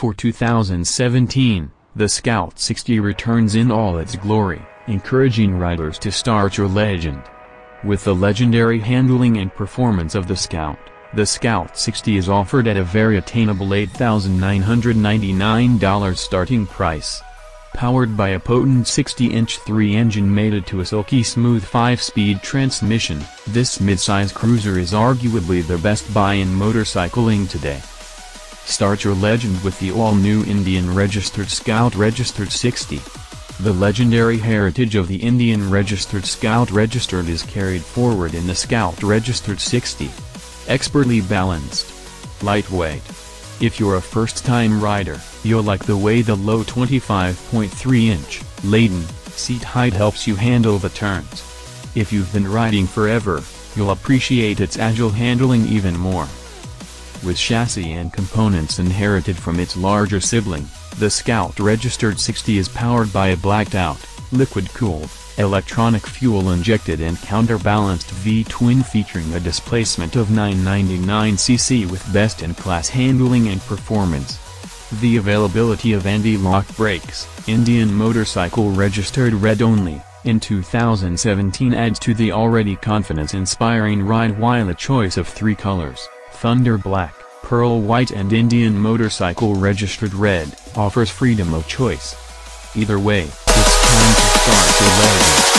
For 2017, the Scout 60 returns in all its glory, encouraging riders to start your legend. With the legendary handling and performance of the Scout 60 is offered at a very attainable $8,999 starting price. Powered by a potent 60-inch 3-engine mated to a silky smooth 5-speed transmission, this midsize cruiser is arguably the best buy in motorcycling today. Start your legend with the all-new Indian Registered Scout Registered 60. The legendary heritage of the Indian Registered Scout Registered is carried forward in the Scout Registered 60. Expertly balanced. Lightweight. If you're a first-time rider, you'll like the way the low 25.3-inch, laden, seat height helps you handle the turns. If you've been riding forever, you'll appreciate its agile handling even more. With chassis and components inherited from its larger sibling, the Scout Registered 60 is powered by a blacked-out, liquid-cooled, electronic fuel-injected and counterbalanced V-twin featuring a displacement of 999cc with best-in-class handling and performance. The availability of anti-lock brakes, Indian Motorcycle Registered Red only, in 2017 adds to the already confidence-inspiring ride, while a choice of three colors, Thunder Black, Pearl White and Indian Motorcycle Registered Red, offers freedom of choice. Either way, it's time to start your legend.